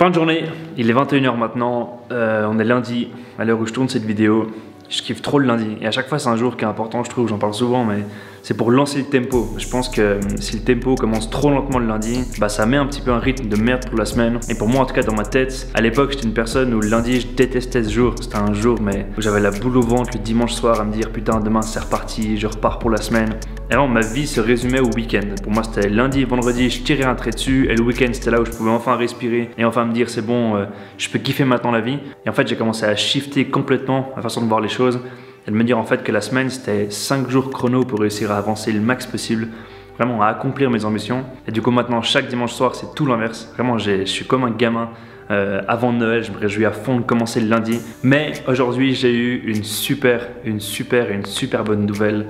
Fin de journée, il est 21 h maintenant, on est lundi, à l'heure où je tourne cette vidéo, je kiffe trop le lundi et à chaque fois c'est un jour qui est important, je trouve, j'en parle souvent, mais c'est pour lancer le tempo. Je pense que si le tempo commence trop lentement le lundi, bah ça met un petit peu un rythme de merde pour la semaine. Et pour moi en tout cas dans ma tête, à l'époque j'étais une personne où le lundi je détestais ce jour, c'était un jour mais où j'avais la boule au ventre le dimanche soir à me dire putain demain c'est reparti, je repars pour la semaine. Et vraiment, ma vie se résumait au week-end. Pour moi, c'était lundi et vendredi, je tirais un trait dessus. Et le week-end, c'était là où je pouvais enfin respirer et enfin me dire, c'est bon, je peux kiffer maintenant la vie. Et en fait, j'ai commencé à shifter complètement ma façon de voir les choses. Et de me dire en fait que la semaine, c'était 5 jours chrono pour réussir à avancer le max possible. Vraiment, à accomplir mes ambitions. Et du coup, maintenant, chaque dimanche soir, c'est tout l'inverse. Vraiment, je suis comme un gamin. Avant Noël, je me réjouis à fond de commencer le lundi. Mais aujourd'hui, j'ai eu une super bonne nouvelle.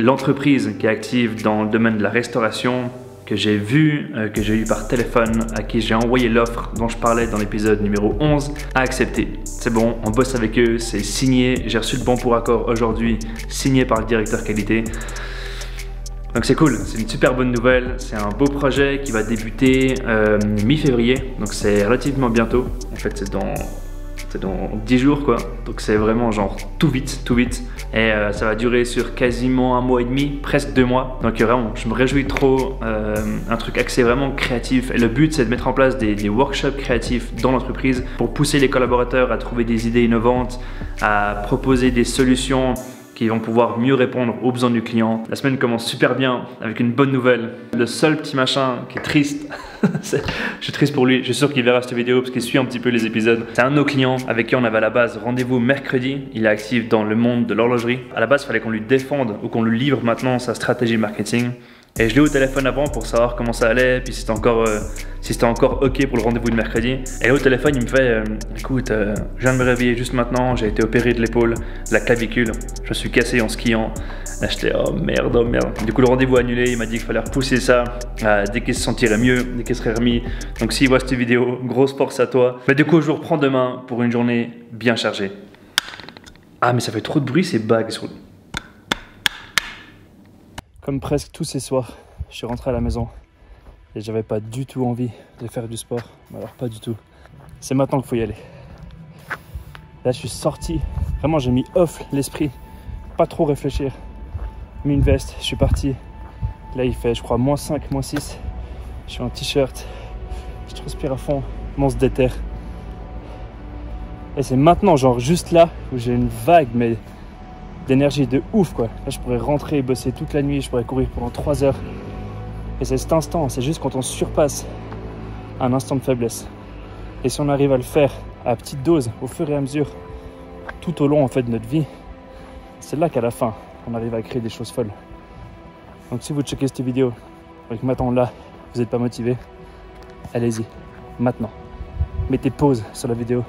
L'entreprise qui est active dans le domaine de la restauration, que j'ai vue, que j'ai eu par téléphone, à qui j'ai envoyé l'offre dont je parlais dans l'épisode numéro 11, a accepté. C'est bon, on bosse avec eux, c'est signé. J'ai reçu le bon pour accord aujourd'hui, signé par le directeur qualité. Donc c'est cool, c'est une super bonne nouvelle, c'est un beau projet qui va débuter mi-février, donc c'est relativement bientôt, en fait c'est dans 10 jours quoi, donc c'est vraiment genre tout vite et ça va durer sur quasiment un mois et demi, presque 2 mois, donc vraiment je me réjouis trop, un truc axé vraiment créatif et le but c'est de mettre en place des workshops créatifs dans l'entreprise pour pousser les collaborateurs à trouver des idées innovantes, à proposer des solutions qui vont pouvoir mieux répondre aux besoins du client. La semaine commence super bien avec une bonne nouvelle. Le seul petit machin qui est triste, je suis triste pour lui, je suis sûr qu'il verra cette vidéo parce qu'il suit un petit peu les épisodes. C'est un de nos clients avec qui on avait à la base rendez-vous mercredi. Il est actif dans le monde de l'horlogerie. À la base, il fallait qu'on lui défende ou qu'on lui livre maintenant sa stratégie marketing. Et je l'ai eu au téléphone avant pour savoir comment ça allait, puis si c'était encore ok pour le rendez-vous de mercredi. Et au téléphone, il me fait écoute, je viens de me réveiller juste maintenant, j'ai été opéré de l'épaule, de la clavicule, je me suis cassé en skiant. Là, j'étais oh merde. Du coup, le rendez-vous annulé, il m'a dit qu'il fallait repousser ça dès qu'il se sentirait mieux, dès qu'il serait remis. Donc, s'il voit cette vidéo, grosse force à toi. Mais du coup, je vous reprends demain pour une journée bien chargée. Ah, mais ça fait trop de bruit ces bagues sur le. Comme presque tous ces soirs, je suis rentré à la maison et j'avais pas du tout envie de faire du sport. Alors pas du tout. C'est maintenant qu'il faut y aller. Là je suis sorti, vraiment j'ai mis off l'esprit, pas trop réfléchir. Mis une veste, je suis parti. Là il fait je crois moins 5, moins 6. Je suis en t-shirt, je transpire à fond, on se déterre. Et c'est maintenant, genre juste là, où j'ai une vague mais d'énergie de ouf quoi. Là je pourrais rentrer et bosser toute la nuit, je pourrais courir pendant 3 heures. Et c'est cet instant, c'est juste quand on surpasse un instant de faiblesse. Et si on arrive à le faire à petite dose, au fur et à mesure, tout au long en fait de notre vie, c'est là qu'à la fin, on arrive à créer des choses folles. Donc si vous checkez cette vidéo, et que maintenant là, vous n'êtes pas motivé, allez-y, maintenant. Mettez pause sur la vidéo,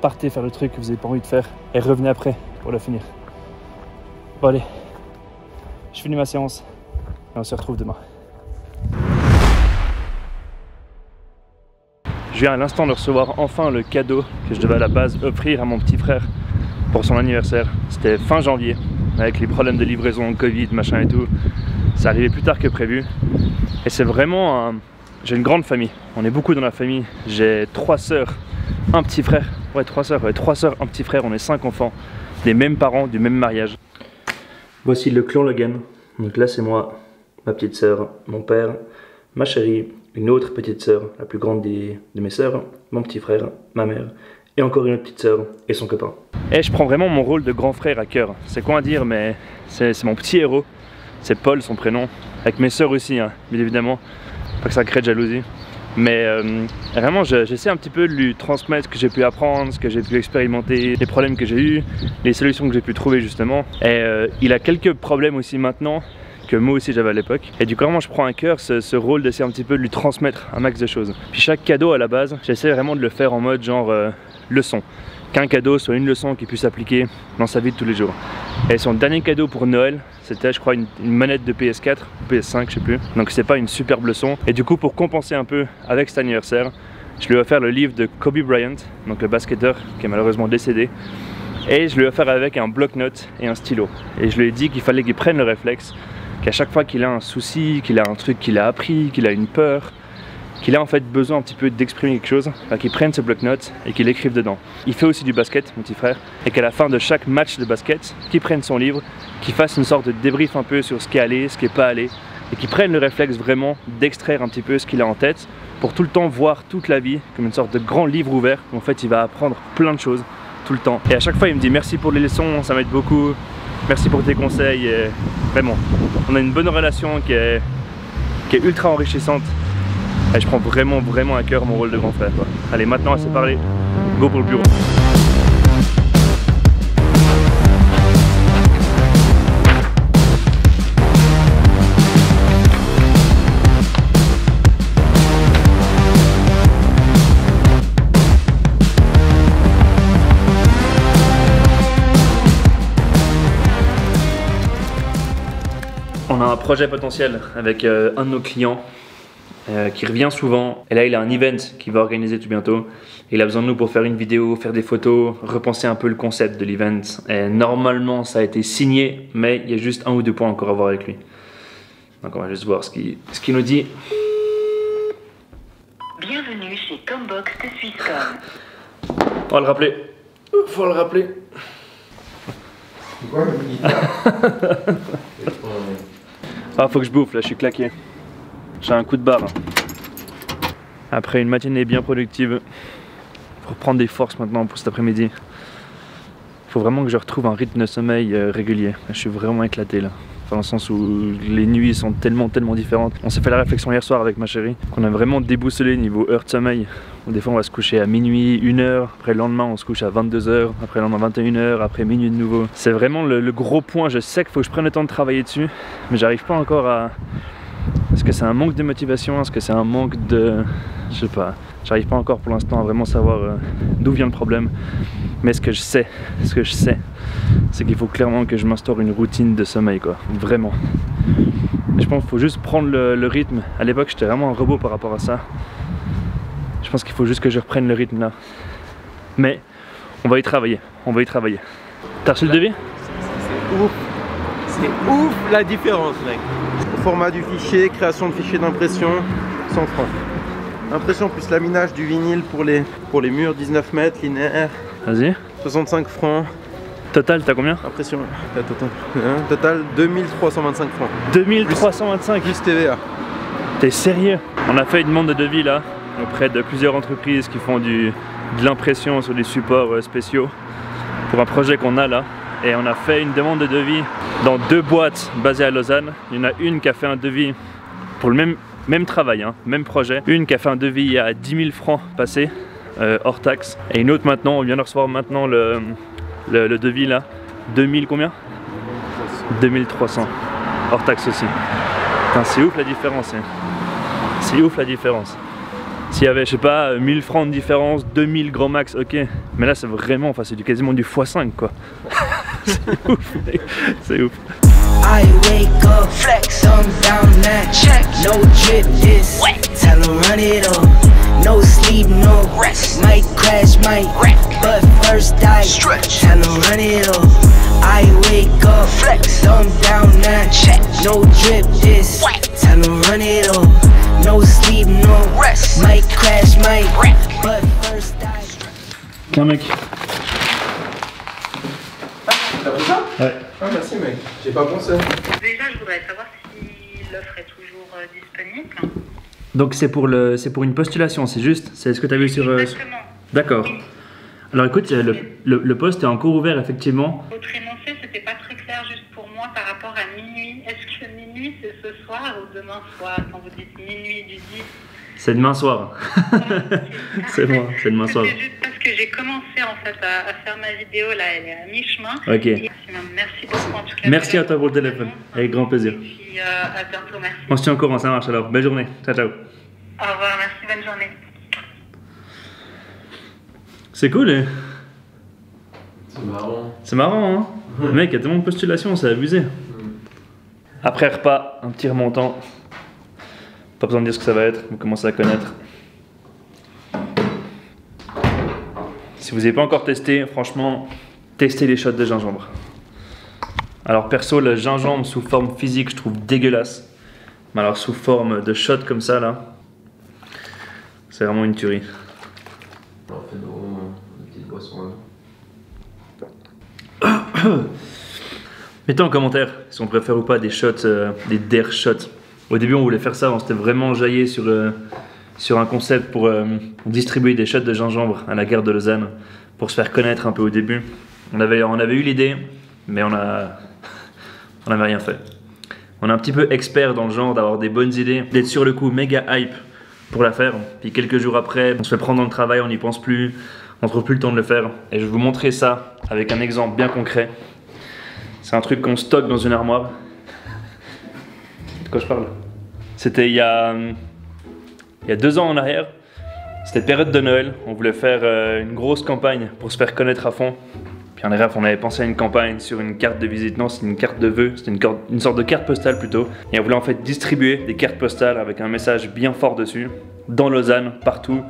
partez faire le truc que vous n'avez pas envie de faire et revenez après pour la finir. Bon allez, je finis ma séance et on se retrouve demain. Je viens à l'instant de recevoir enfin le cadeau que je devais à la base offrir à mon petit frère pour son anniversaire. C'était fin janvier, avec les problèmes de livraison, Covid, machin et tout. Ça arrivait plus tard que prévu. Et c'est vraiment un... J'ai une grande famille, on est beaucoup dans la famille. J'ai 3 sœurs, un petit frère. Ouais, 3 sœurs, ouais, 3 sœurs, un petit frère. On est 5 enfants, des mêmes parents, du même mariage. Voici le clan Logan, donc là c'est moi, ma petite sœur, mon père, ma chérie, une autre petite sœur, la plus grande de mes sœurs, mon petit frère, ma mère, et encore une autre petite sœur et son copain. Et je prends vraiment mon rôle de grand frère à cœur, c'est quoi à dire mais c'est mon petit héros, c'est Paul son prénom, avec mes sœurs aussi hein, bien évidemment, pas que ça crée de jalousie. Mais vraiment j'essaie un petit peu de lui transmettre ce que j'ai pu apprendre, ce que j'ai pu expérimenter, les problèmes que j'ai eus, les solutions que j'ai pu trouver justement. Et il a quelques problèmes aussi maintenant que moi aussi j'avais à l'époque. Et du coup vraiment je prends à cœur ce rôle d'essayer un petit peu de lui transmettre un max de choses. Puis chaque cadeau à la base, j'essaie vraiment de le faire en mode genre leçon. Qu'un cadeau soit une leçon qui puisse appliquer dans sa vie de tous les jours. Et son dernier cadeau pour Noël, c'était je crois une manette de PS4, PS5 je sais plus. Donc c'est pas une superbe leçon. Et du coup pour compenser un peu avec cet anniversaire, je lui ai offert le livre de Kobe Bryant, donc le basketteur qui est malheureusement décédé. Et je lui ai offert avec un bloc-notes et un stylo. Et je lui ai dit qu'il fallait qu'il prenne le réflexe, qu'à chaque fois qu'il a un souci, qu'il a un truc qu'il a appris, qu'il a une peur, qu'il a en fait besoin un petit peu d'exprimer quelque chose, qu'il prenne ce bloc-notes et qu'il écrive dedans. Il fait aussi du basket, mon petit frère, et qu'à la fin de chaque match de basket, qu'il prenne son livre, qu'il fasse une sorte de débrief un peu sur ce qui est allé, ce qui n'est pas allé, et qu'il prenne le réflexe vraiment d'extraire un petit peu ce qu'il a en tête pour tout le temps voir toute la vie comme une sorte de grand livre ouvert où en fait il va apprendre plein de choses tout le temps. Et à chaque fois il me dit merci pour les leçons, ça m'aide beaucoup, merci pour tes conseils. Et vraiment, on a une bonne relation qui est ultra enrichissante et je prends vraiment à cœur mon rôle de grand frère, quoi. Allez, maintenant assez parlé, go pour le bureau. Un projet potentiel avec un de nos clients qui revient souvent, et là il a un event qu'il va organiser tout bientôt et il a besoin de nous pour faire une vidéo, faire des photos, repenser un peu le concept de l'event. Normalement ça a été signé, mais il y a juste un ou deux points encore à voir avec lui, donc on va juste voir ce qu'il nous dit. Bienvenue chez Combox de Swisscom. On va le rappeler, faut le rappeler. Ah, faut que je bouffe, là je suis claqué. J'ai un coup de barre. Après une matinée bien productive, faut reprendre des forces maintenant pour cet après-midi. Faut vraiment que je retrouve un rythme de sommeil régulier. Je suis vraiment éclaté là. Enfin, dans le sens où les nuits sont tellement différentes. On s'est fait la réflexion hier soir avec ma chérie qu'on a vraiment déboussolé niveau heure de sommeil. Des fois on va se coucher à minuit, 1h, après le lendemain on se couche à 22h, après le lendemain 21h, après minuit de nouveau. C'est vraiment le gros point, je sais qu'il faut que je prenne le temps de travailler dessus, mais j'arrive pas encore à... Est-ce que c'est un manque de motivation? Est-ce que c'est un manque de... Je sais pas, j'arrive pas encore pour l'instant à vraiment savoir d'où vient le problème. Mais ce que je sais, c'est qu'il faut clairement que je m'instaure une routine de sommeil, quoi, vraiment. Je pense qu'il faut juste prendre le rythme. À l'époque j'étais vraiment un robot par rapport à ça. Je pense qu'il faut juste que je reprenne le rythme là. Mais on va y travailler, on va y travailler. T'as reçu le devis? C'est ouf la différence, mec. Format du fichier, création de fichier d'impression, 100 francs. Impression plus laminage du vinyle pour les murs, 19 mètres, linéaire. Vas-y. 65 francs. Total, t'as combien? Impression, total 2325 francs. 2325 plus TVA. T'es sérieux? On a fait une demande de devis là, auprès de plusieurs entreprises qui font de l'impression sur des supports spéciaux pour un projet qu'on a là, et on a fait une demande de devis dans deux boîtes basées à Lausanne. Il y en a une qui a fait un devis pour le même travail, hein, même projet, une qui a fait un devis à 10 000 francs passés hors taxe, et une autre maintenant, on vient de recevoir maintenant le devis là, 2000 combien? 2300 hors taxe aussi. C'est ouf la différence, hein. C'est ouf la différence. S'il y avait, je sais pas, 1000 francs de différence, 2000 grand max, ok. Mais là, c'est vraiment, enfin, c'est quasiment du x5, quoi. C'est ouf, mec. C'est ouf. No sleep, no rest. Might crash, might wreck. But first I... Tiens mec. Ah, t'as pris ça? Ouais. Ah merci mec, j'ai pas pensé. Déjà je voudrais savoir si l'offre est toujours disponible. Donc c'est pour une postulation, c'est juste? C'est ce que t'as vu sur... Exactement. D'accord. Oui. Alors écoute, le poste est encore ouvert effectivement. Autrement fait, c'était pas très clair juste pour moi par rapport à minuit. Est-ce que minuit c'est ce soir ou demain soir? Quand vous dites minuit du 10. C'est demain soir. C'est moi, c'est demain soir. C'est juste parce que j'ai commencé en fait à faire ma vidéo là, elle est à mi-chemin. Ok. Et, merci beaucoup en tout cas. Merci à toi pour le téléphone, avec grand plaisir. Et puis à bientôt, merci. On se tient au courant, ça marche alors. Belle journée, ciao ciao. Au revoir, merci, bonne journée. C'est cool, hein. C'est marrant. C'est marrant, hein. Mmh. Le mec, il y a tellement de postulations, c'est abusé. Mmh. Après repas, un petit remontant. Pas besoin de dire ce que ça va être, vous commencez à connaître. Si vous n'avez pas encore testé, franchement, testez les shots de gingembre. Alors perso, le gingembre sous forme physique, je trouve dégueulasse. Mais alors sous forme de shot comme ça, là, C'est vraiment une tuerie. Alors, faites une petite boisson. Mettez en commentaire si on préfère ou pas des shots, des dare shots. Au début on voulait faire ça, on s'était vraiment jaillé sur, un concept pour distribuer des shots de gingembre à la gare de Lausanne pour se faire connaître un peu au début. On avait eu l'idée mais on n'avait rien fait. On est un petit peu expert dans le genre d'avoir des bonnes idées, d'être sur le coup méga hype pour la faire. Puis quelques jours après on se fait prendre dans le travail, on n'y pense plus, on trouve plus le temps de le faire. Et je vais vous montrer ça avec un exemple bien concret. C'est un truc qu'on stocke dans une armoire. De quoi je parle? C'était il y a 2 ans en arrière. C'était période de Noël. On voulait faire une grosse campagne pour se faire connaître à fond. Puis en bref, on avait pensé à une campagne sur une carte de visite. Non, c'est une carte de vœux. C'était une sorte de carte postale plutôt. Et on voulait en fait distribuer des cartes postales avec un message bien fort dessus. Dans Lausanne, partout.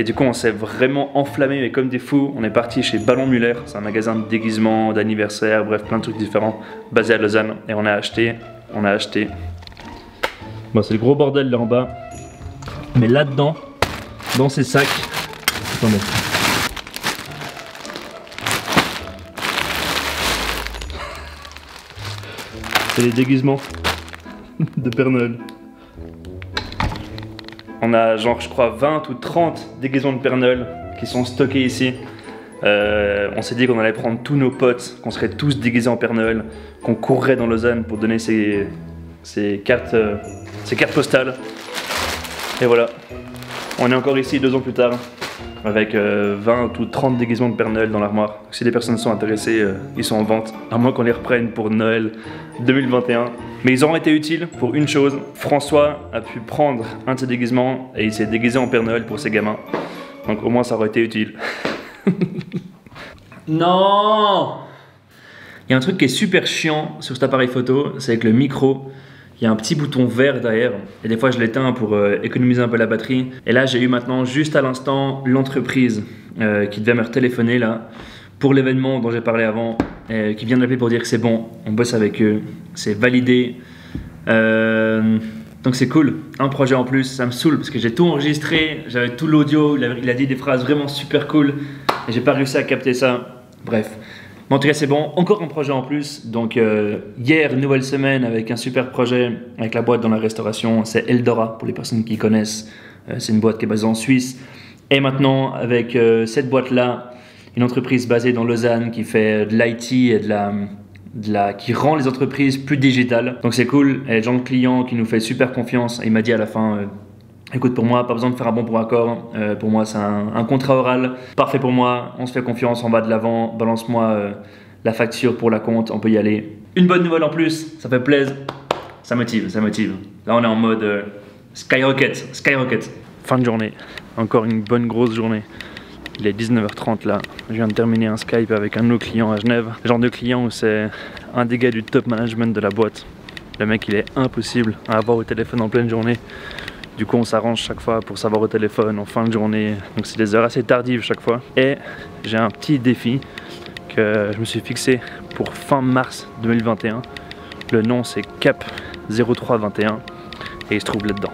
Et du coup on s'est vraiment enflammé mais comme des fous, on est parti chez Ballon Muller, c'est un magasin de déguisement, d'anniversaire, bref plein de trucs différents basé à Lausanne et on a acheté. Bon c'est le gros bordel là en bas, mais là-dedans, dans ces sacs, attendez. C'est les déguisements de Père Noël. On a genre je crois 20 ou 30 déguisements de Père Noël qui sont stockés ici. On s'est dit qu'on allait prendre tous nos potes, qu'on serait tous déguisés en Père Noël, qu'on courrait dans Lausanne pour donner ces cartes postales. Et voilà, on est encore ici 2 ans plus tard avec 20 ou 30 déguisements de Père Noël dans l'armoire. Si les personnes sont intéressées, ils sont en vente, à moins qu'on les reprenne pour Noël 2021. Mais ils auront été utiles pour une chose. François a pu prendre un de ses déguisements et il s'est déguisé en Père Noël pour ses gamins. Donc au moins ça aurait été utile. Non! Il y a un truc qui est super chiant sur cet appareil photo, c'est avec le micro. Il y a un petit bouton vert derrière et des fois je l'éteins pour économiser un peu la batterie. Et là j'ai eu maintenant juste à l'instant l'entreprise qui devait me téléphoner là pour l'événement dont j'ai parlé avant, qui vient de l'appeler pour dire que c'est bon, on bosse avec eux, c'est validé. Donc c'est cool, un projet en plus, ça me saoule parce que j'ai tout enregistré, j'avais tout l'audio, il a dit des phrases vraiment super cool et j'ai pas réussi à capter ça, bref. Mais en tout cas c'est bon, encore un projet en plus, donc hier nouvelle semaine avec un super projet avec la boîte dans la restauration, c'est Eldora pour les personnes qui connaissent, c'est une boîte qui est basée en Suisse et maintenant avec cette boîte là, une entreprise basée dans Lausanne qui fait de l'IT et qui rend les entreprises plus digitales, donc c'est cool et Jean le client qui nous fait super confiance et il m'a dit à la fin écoute pour moi, pas besoin de faire un bon pour accord, pour moi c'est un contrat oral, parfait pour moi, on se fait confiance, on va de l'avant, balance-moi la facture pour la compte, on peut y aller. Une bonne nouvelle en plus, ça fait plaisir, ça motive, ça motive. Là on est en mode skyrocket, skyrocket. Fin de journée, encore une bonne grosse journée. Il est 19h30 là, je viens de terminer un Skype avec un de nos clients à Genève. Le genre de client où c'est un des gars du top management de la boîte. Le mec il est impossible à avoir au téléphone en pleine journée. Du coup on s'arrange chaque fois pour savoir au téléphone en fin de journée, donc c'est des heures assez tardives chaque fois. Et j'ai un petit défi que je me suis fixé pour fin mars 2021. Le nom c'est Cap0321 et il se trouve là-dedans.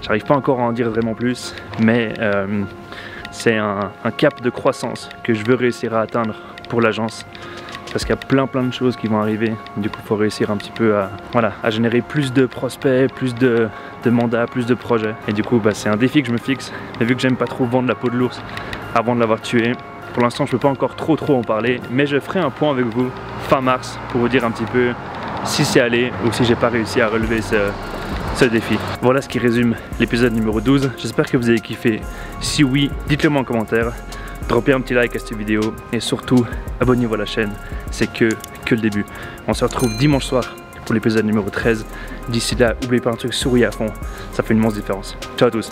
J'arrive pas encore à en dire vraiment plus, mais c'est un cap de croissance que je veux réussir à atteindre pour l'agence. Parce qu'il y a plein de choses qui vont arriver, du coup il faut réussir un petit peu à, voilà, à générer plus de prospects, plus de mandats, plus de projets. Et du coup bah, c'est un défi que je me fixe, mais vu que j'aime pas trop vendre la peau de l'ours avant de l'avoir tué, pour l'instant je peux pas encore trop en parler, mais je ferai un point avec vous fin mars pour vous dire un petit peu si c'est allé ou si j'ai pas réussi à relever ce défi. Voilà ce qui résume l'épisode numéro 12, j'espère que vous avez kiffé, si oui dites-le moi en commentaire. Dropez un petit like à cette vidéo et surtout abonnez-vous à la chaîne, c'est que le début. On se retrouve dimanche soir pour l'épisode numéro 13. D'ici là, n'oubliez pas un truc, souriez à fond, ça fait une immense différence. Ciao à tous.